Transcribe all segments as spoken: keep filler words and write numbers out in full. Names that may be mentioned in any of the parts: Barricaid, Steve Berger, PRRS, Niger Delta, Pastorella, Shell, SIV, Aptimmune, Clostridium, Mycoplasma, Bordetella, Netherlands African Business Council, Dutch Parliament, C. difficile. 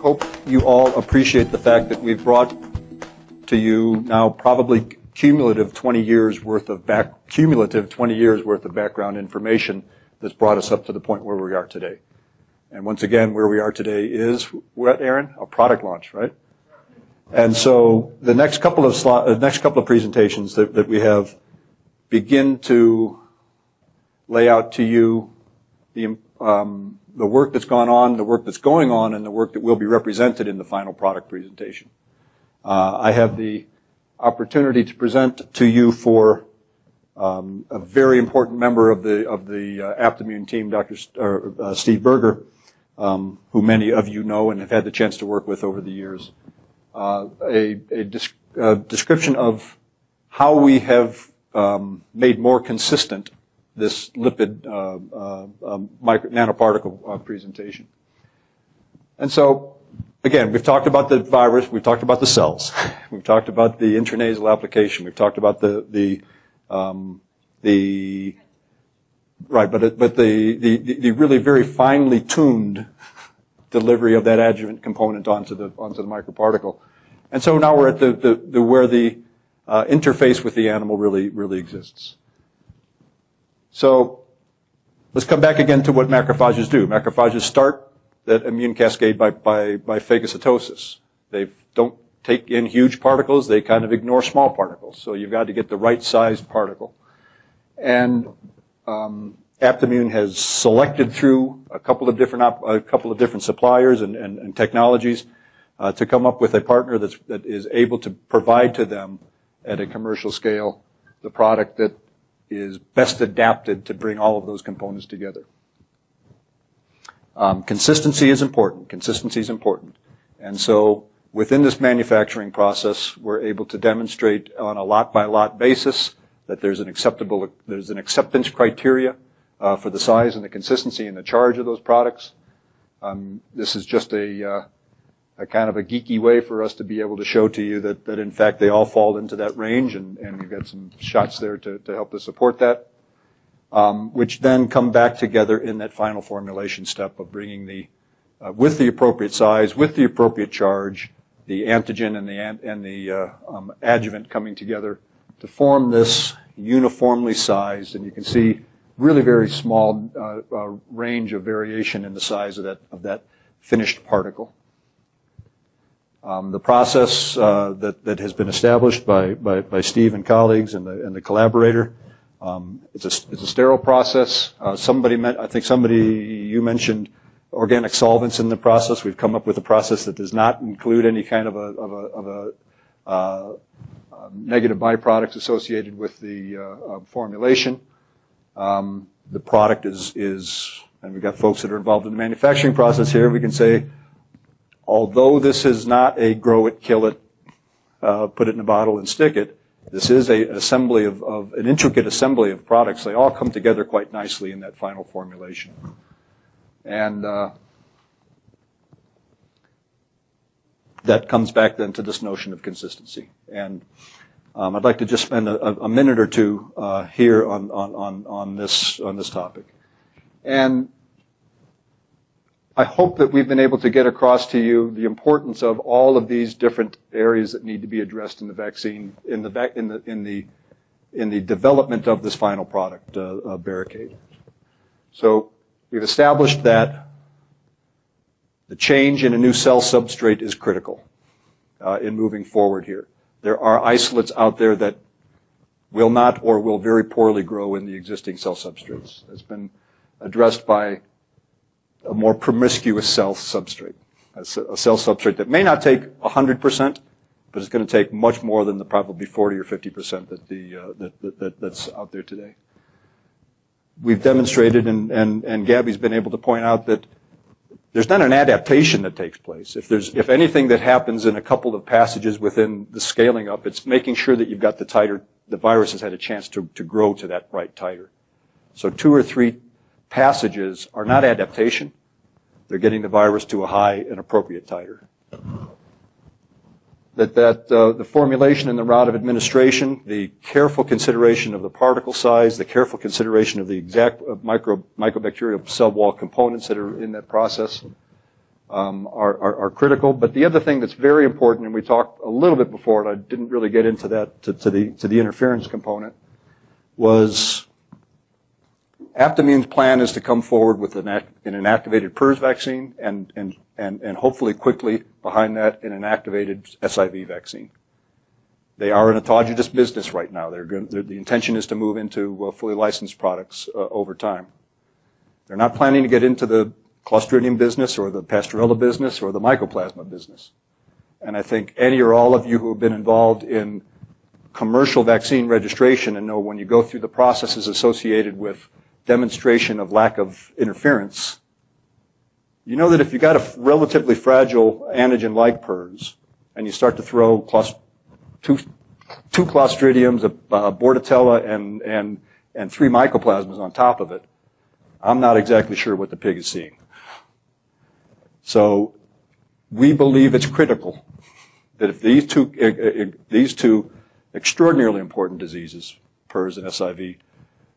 Hope you all appreciate the fact that we've brought to you now probably cumulative twenty years worth of back, cumulative twenty years worth of background information that's brought us up to the point where we are today. And once again, where we are today is what, Aaron? A product launch, right? And so the next couple of slot, uh, next couple of presentations that, that we have begin to lay out to you the, um, the work that's gone on, the work that's going on, and the work that will be represented in the final product presentation. Uh, I have the opportunity to present to you for um, a very important member of the of the uh, Aptimmune team, Doctor St or, uh, Steve Berger, um, who many of you know and have had the chance to work with over the years. Uh, a, a, disc, a description of how we have um, made more consistent this lipid uh, uh, micro, nanoparticle uh, presentation. And so, again, we've talked about the virus, we've talked about the cells, we've talked about the intranasal application, we've talked about the the um, the right, but but the, the the really very finely tuned delivery of that adjuvant component onto the onto the microparticle, and so now we're at the the, the where the uh, interface with the animal really really exists. So let's come back again to what macrophages do. Macrophages start that immune cascade by by by phagocytosis. They don't take in huge particles; they kind of ignore small particles. So you've got to get the right sized particle, and um, Aptimmune has selected through a couple of different op a couple of different suppliers and, and, and technologies uh, to come up with a partner that's, that is able to provide to them at a commercial scale the product that is best adapted to bring all of those components together. Um, consistency is important. Consistency is important, and so within this manufacturing process, we're able to demonstrate on a lot by lot basis that there's an acceptable there's an acceptance criteria. Uh, for the size and the consistency and the charge of those products. Um, this is just a, uh, a kind of a geeky way for us to be able to show to you that, that in fact, they all fall into that range, and, and we've got some shots there to, to help to support that, um, which then come back together in that final formulation step of bringing the, uh, with the appropriate size, with the appropriate charge, the antigen and the, and the uh, um, adjuvant coming together to form this uniformly sized, and you can see really very small uh, uh, range of variation in the size of that, of that finished particle. Um, the process uh, that, that has been established by, by, by Steve and colleagues and the, and the collaborator, um, it's, a, it's a sterile process. Uh, somebody meant, I think somebody, you mentioned organic solvents in the process. We've come up with a process that does not include any kind of a, of a, of a uh, uh, negative byproducts associated with the uh, uh, formulation. Um, the product is, is, and we've got folks that are involved in the manufacturing process here, we can say, although this is not a grow it, kill it, uh, put it in a bottle and stick it, this is a, an assembly of, of, an intricate assembly of products. They all come together quite nicely in that final formulation. And uh, that comes back then to this notion of consistency. And Um, I'd like to just spend a, a minute or two uh, here on, on, on, on, this, on this topic. And I hope that we've been able to get across to you the importance of all of these different areas that need to be addressed in the vaccine, in the, vac in the, in the, in the development of this final product, uh, uh, Barricaid. So we've established that the change in a new cell substrate is critical uh, in moving forward here. There are isolates out there that will not or will very poorly grow in the existing cell substrates. It's been addressed by a more promiscuous cell substrate, a cell substrate that may not take one hundred percent, but it's going to take much more than the probably forty or fifty percent that the uh, that, that, that that's out there today. We've demonstrated, and and and Gabby's been able to point out that there's not an adaptation that takes place. If there's, if anything that happens in a couple of passages within the scaling up, it's making sure that you've got the titer, the virus has had a chance to, to grow to that right titer. So two or three passages are not adaptation. They're getting the virus to a high and appropriate titer. that, that uh, the formulation and the route of administration, the careful consideration of the particle size, the careful consideration of the exact uh, micro, microbacterial cell wall components that are in that process um, are, are, are critical. But the other thing that's very important, and we talked a little bit before, and I didn't really get into that to, to, the, to the interference component, was Aptimmune's plan is to come forward with an, act, an inactivated P R R S vaccine and, and, and, and hopefully quickly behind that an inactivated S I V vaccine. They are in autogenous business right now. They're good, they're, the intention is to move into uh, fully licensed products uh, over time. They're not planning to get into the Clostridium business or the Pastorella business or the Mycoplasma business. And I think any or all of you who have been involved in commercial vaccine registration and know when you go through the processes associated with demonstration of lack of interference, you know that if you got a relatively fragile antigen like P R R S and you start to throw clost two, two Clostridiums, a, a Bordetella, and, and, and three Mycoplasmas on top of it, I'm not exactly sure what the pig is seeing. So we believe it's critical that if these two, these two extraordinarily important diseases, P R R S and S I V,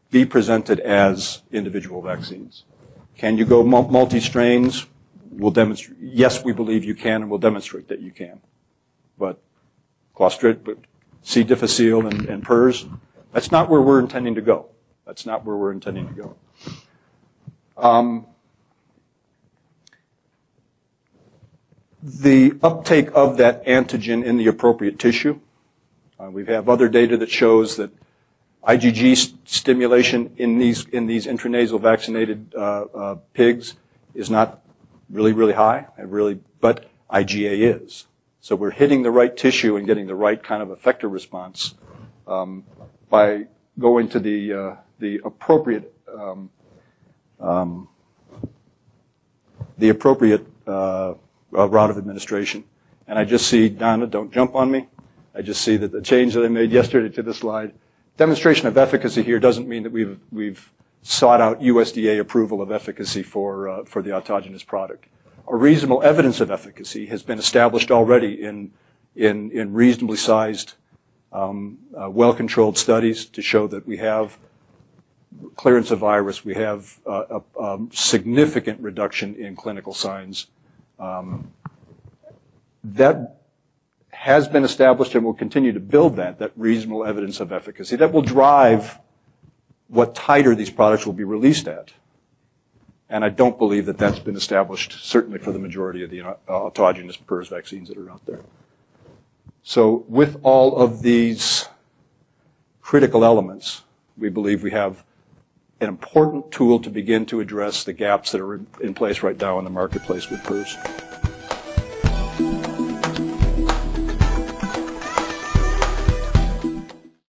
be presented as individual vaccines. Can you go multi-strains? We'll demonstrate. Yes, we believe you can, and we'll demonstrate that you can. But Clostrid, but C. difficile and, and P R R S, that's not where we're intending to go. That's not where we're intending to go. Um, the uptake of that antigen in the appropriate tissue. Uh, we have other data that shows that I G G st stimulation in these in these intranasal vaccinated uh, uh, pigs is not really really high, and really, but I G A is. So we're hitting the right tissue and getting the right kind of effector response um, by going to the uh, the appropriate um, um, the appropriate uh, route of administration. And I just see, Donna, don't jump on me. I just see that the change that I made yesterday to this slide. Demonstration of efficacy here doesn't mean that we've, we've sought out U S D A approval of efficacy for, uh, for the autogenous product. A reasonable evidence of efficacy has been established already in, in, in reasonably sized, um, uh, well-controlled studies to show that we have clearance of virus, we have uh, a, a significant reduction in clinical signs. Um, that has been established and will continue to build that, that reasonable evidence of efficacy. That will drive what titer these products will be released at. And I don't believe that that's been established, certainly for the majority of the autogenous P R R S vaccines that are out there. So with all of these critical elements, we believe we have an important tool to begin to address the gaps that are in place right now in the marketplace with P R R S.